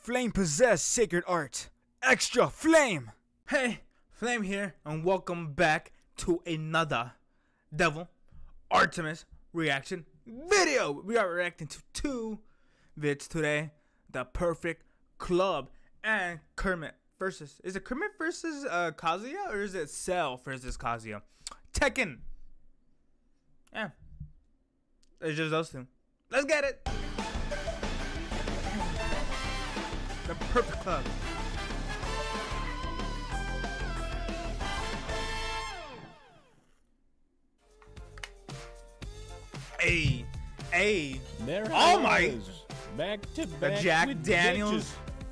Flame-possessed sacred art. Extra flame! Hey, Flame here, and welcome back to another Devil Artemis reaction video. We are reacting to two vids today. The Perfect Club and Kermit versus... Is it Kermit versus Kazuya, or is it Cell versus Kazuya? Tekken. Yeah. It's just those two. Let's get it. The Perfect Club. Hey, hey. There oh my. Back to back. The Jack Daniels.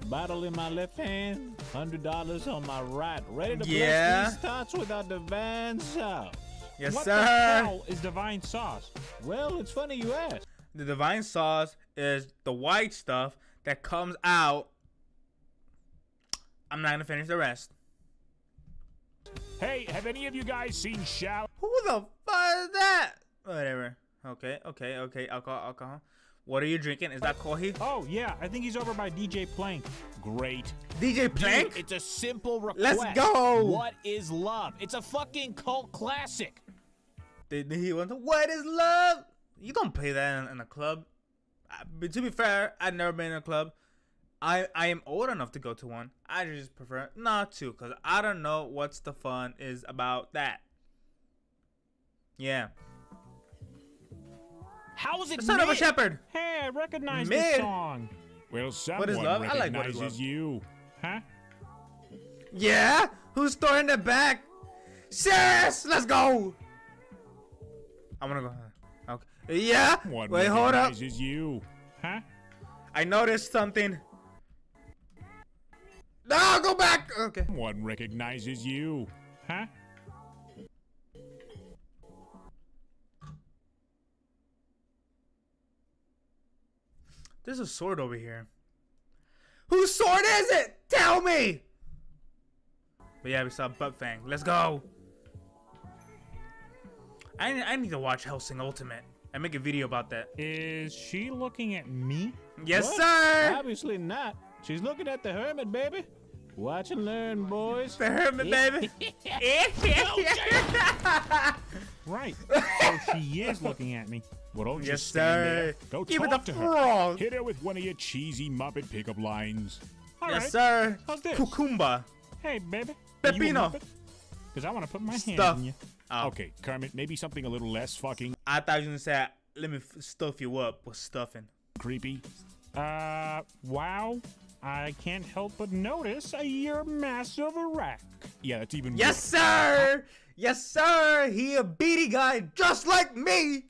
Bitches. Bottle in my left hand. $100 on my right. Ready to bless these thoughts with our divine sauce. Yes, what sir. What the hell is divine sauce? Well, it's funny you ask. The divine sauce is the white stuff that comes out. I'm not going to finish the rest. Hey, have any of you guys seen Shallow? Who the fuck is that? Whatever. Okay, okay, okay. Alcohol, alcohol. What are you drinking? Is that coffee? Oh, yeah. I think he's over by DJ Plank. Great. DJ Plank? Dude, it's a simple request. Let's go. What is love? It's a fucking cult classic. He went, what is love? You don't play that in a club. But to be fair, I've never been in a club. I am old enough to go to one. I just prefer not to, because I don't know what's the fun is about that. Yeah. How is it? The Son of a Shepherd. Hey, I recognize this song. Well, someone what is love? I like what is love. You, huh? Yeah. Who's throwing the back? Sis, let's go. I wanna go. Okay. Yeah. What wait, hold up. Is you, huh? I noticed something. No, go back. Okay. One recognizes you, huh? There's a sword over here. Whose sword is it? Tell me! But yeah, we saw Butt Fang. Let's go! I need to watch Hellsing Ultimate and make a video about that. Is she looking at me? Yes, what? Sir! Obviously not. She's looking at the hermit, baby. Watch and learn, boys. The hermit, baby. Right. So she is looking at me. Well, don't yes, just stand sir. There. Go give talk it the to frog. Her. Hit her with one of your cheesy Muppet pickup lines. All yes, right. Sir. How's this? Cucumba. Hey, baby. Pepino. Because I want to put my stuff. Hand in you. Oh. Okay, Kermit, maybe something a little less fucking. I thought you were going to say, let me stuff you up with stuffing. Creepy. Wow. I can't help but notice you're massive a rack. Yeah, that's even yes, weird. Sir. Yes, sir. He a beady guy just like me.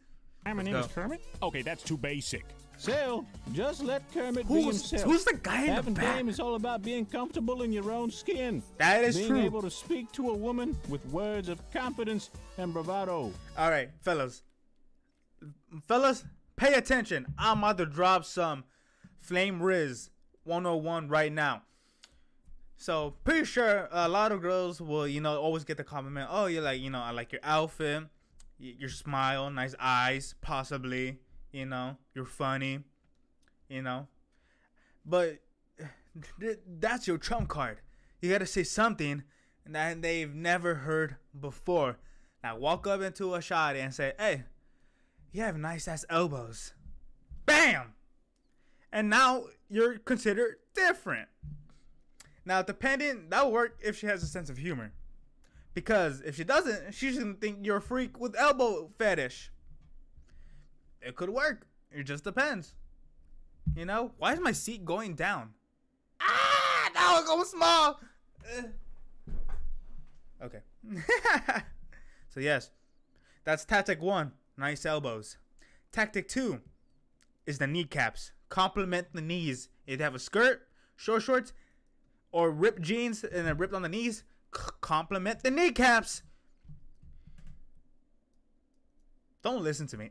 My name is Kermit. Okay, that's too basic. So, just let Kermit be himself. Who's the guy in the back? Having game is all about being comfortable in your own skin. That is true. Being able to speak to a woman with words of confidence and bravado. All right, fellas. Fellas, pay attention. I'm about to drop some Flame Riz 101 right now. So, pretty sure a lot of girls will, you know, always get the compliment. Oh, you're like, you know, I like your outfit. Your smile, nice eyes, possibly, you know, you're funny, you know, but that's your trump card. You gotta say something that they've never heard before. Now walk up into a shot and say, hey, you have nice ass elbows. Bam! And now you're considered different. Now depending, that'll work if she has a sense of humor. Because if she doesn't, she's gonna think you're a freak with elbow fetish. It could work. It just depends. You know? Why is my seat going down? Ah! Now it's going small! Okay. So yes. That's tactic 1. Nice elbows. Tactic 2 is the kneecaps. Compliment the knees. If they have a skirt, short shorts, or ripped jeans and then ripped on the knees, compliment the kneecaps. Don't listen to me.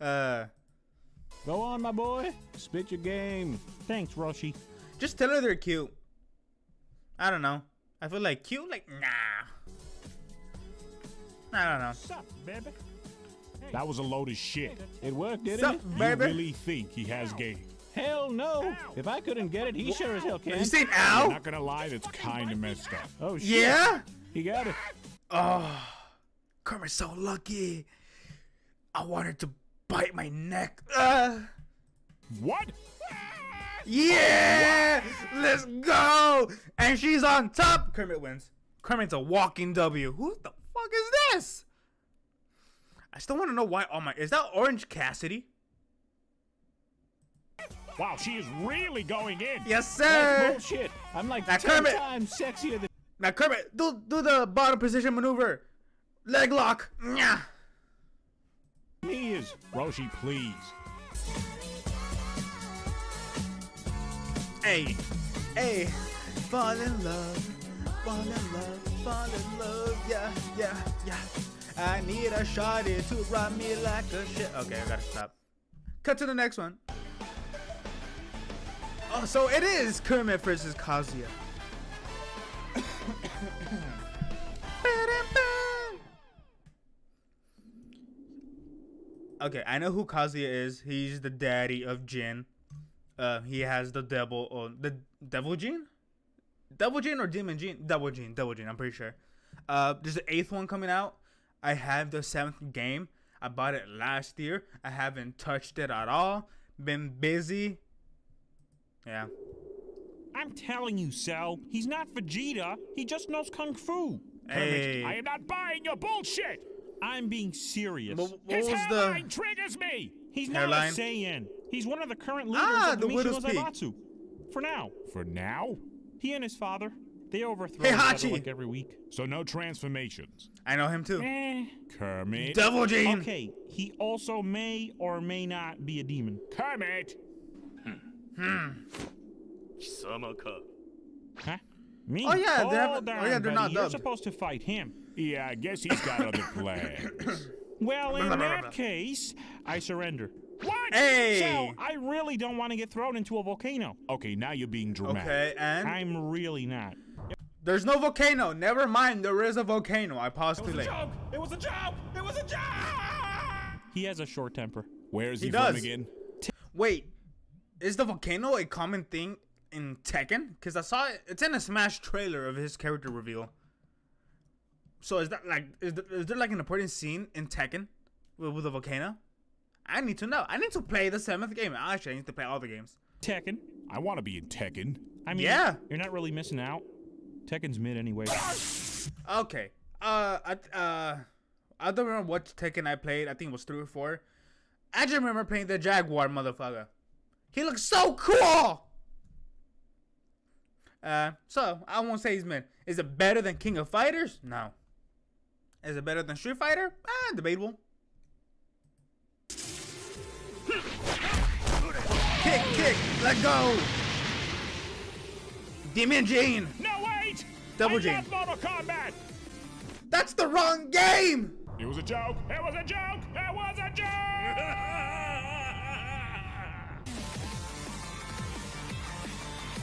Go on, my boy. Spit your game. Thanks, Roshi. Just tell her they're cute. I don't know. I feel like cute? Like, nah. I don't know. Sup, baby? Hey. That was a load of shit. It worked, didn't it? Sup, baby? You really think he has game? Hell no! If I couldn't get it, he sure as hell can. Are you saying ow? I'm not gonna lie, that's kind of messed up. Oh shit. Yeah? He got it. Oh, Kermit's so lucky. I wanted to bite my neck. What? Yeah! What? Let's go! And she's on top! Kermit wins. Kermit's a walking W. Who the fuck is this? I still want to know why all my... Is that Orange Cassidy? Wow, she is really going in. Yes, sir. That's bullshit. I'm like now 10 Kermit. Times sexier than... Now, Kermit, do the bottom position maneuver. Leg lock. Nyah. Me is... Roshi, please. Hey. Hey. Fall in love. Fall in love. Fall in love. Yeah, yeah, yeah. I need a shawty to ride me like a shit. Okay, I gotta stop. Cut to the next one. Oh, so it is Kermit versus Kazuya. Okay, I know who Kazuya is. He's the daddy of Jin. He has the devil, or the devil gene? Devil gene or demon gene? Devil gene, I'm pretty sure. There's the 8th one coming out. I have the 7th game. I bought it last year. I haven't touched it at all. Been busy. Yeah. I'm telling you, Cell. He's not Vegeta. He just knows Kung Fu. Hey. Kermit, I am not buying your bullshit. I'm being serious. His hairline triggers me. He's not a Saiyan. He's one of the current leaders of the Mishima Zaibatsu. For now. For now? He and his father. They overthrow each other like every week. So no transformations. I know him too. Kermit. Devil Gene. Okay, he also may or may not be a demon. Kermit. Kisama-ka. Huh? Me? Oh yeah, they're not dubbed. You're supposed to fight him. Yeah, I guess he's got other plans. Well, in that case, I surrender. What? Hey! So, I really don't want to get thrown into a volcano. Okay, now you're being dramatic. Okay, and? I'm really not. There's no volcano. Never mind, there is a volcano. I paused too late. It was a joke! It was a joke! He has a short temper. Where is he from again? Wait, is the volcano a common thing in Tekken? Because I saw it. It's in a Smash trailer of his character reveal. So is that like, is there like an important scene in Tekken with a volcano? I need to know. I need to play the 7th game. Actually, I need to play all the games. Tekken. I want to be in Tekken. I mean, yeah. You're not really missing out. Tekken's mid anyway. Okay. I don't remember what Tekken I played. I think it was 3 or 4. I just remember playing the Jaguar motherfucker. He looks so cool. So I won't say he's mid. Is it better than King of Fighters? No. Is it better than Street Fighter? Debatable. Kick, kick, let go. Demon Gene. No, wait. Double Gene. Mortal Kombat. That's the wrong game. It was a joke. It was a joke. It was a joke.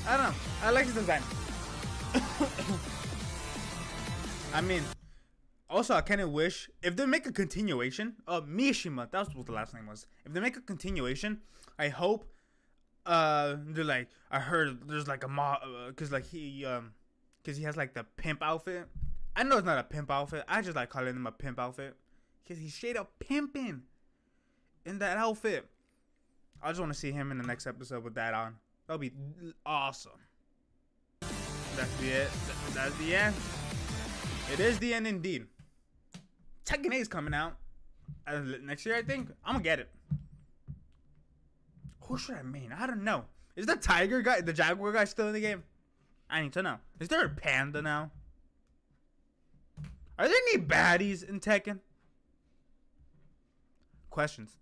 I don't know. I like this design. I mean, also I kind of wish if they make a continuation of Mishima. That's what the last name was. If they make a continuation, I hope. They're like, I heard there's like a mob, cause he has like the pimp outfit. I know it's not a pimp outfit. I just like calling him a pimp outfit, cause he's straight up pimping in that outfit. I just want to see him in the next episode with that on. That'll be awesome. That's the end. That's the end. It is the end indeed. Tekken 8 is coming out next year, I think. I'm gonna get it. Who should I mean? I don't know. Is the tiger guy, the jaguar guy still in the game? I need to know. Is there a panda now? Are there any baddies in Tekken? Questions.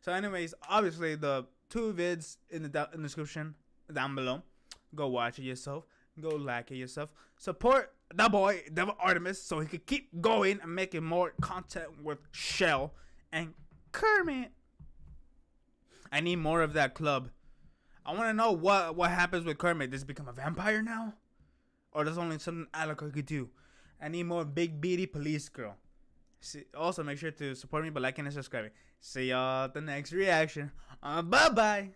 So anyways, obviously the 2 vids in the description down below. Go watch it yourself. Go like it yourself. Support that boy, Devil Artemis, so he could keep going and making more content with Shell and Kermit. I need more of that club. I want to know what happens with Kermit. Does he become a vampire now? Or there's only something Alucard could do. I need more big beady police girl. Also, make sure to support me by liking and subscribing. See y'all at the next reaction. Bye-bye.